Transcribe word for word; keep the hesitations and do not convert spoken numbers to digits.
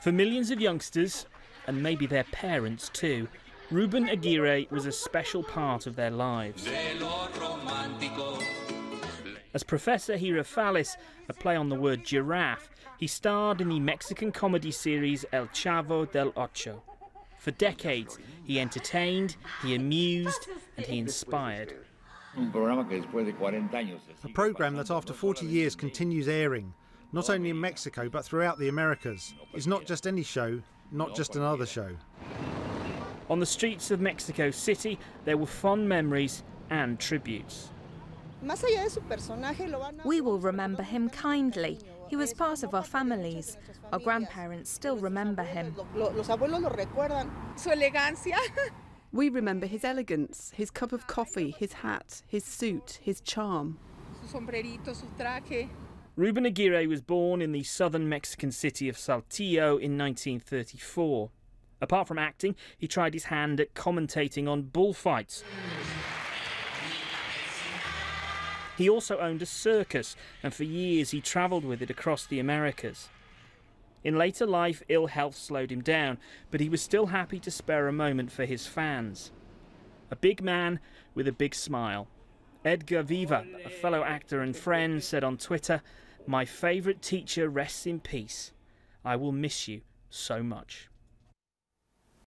For millions of youngsters, and maybe their parents too, Ruben Aguirre was a special part of their lives. As Professor Jirafales, a play on the word giraffe, he starred in the Mexican comedy series El Chavo del Ocho. For decades, he entertained, he amused, and he inspired. A programme that after forty years continues airing, not only in Mexico but throughout the Americas. It's not just any show, not just another show. On the streets of Mexico City, there were fond memories and tributes. We will remember him kindly. He was part of our families. Our grandparents still remember him. We remember his elegance, his cup of coffee, his hat, his suit, his charm. Ruben Aguirre was born in the southern Mexican city of Saltillo in nineteen thirty-four. Apart from acting, he tried his hand at commentating on bullfights. He also owned a circus, and for years he travelled with it across the Americas. In later life, ill health slowed him down, but he was still happy to spare a moment for his fans. A big man with a big smile. Edgar Viva, a fellow actor and friend, said on Twitter, "My favourite teacher rests in peace. I will miss you so much."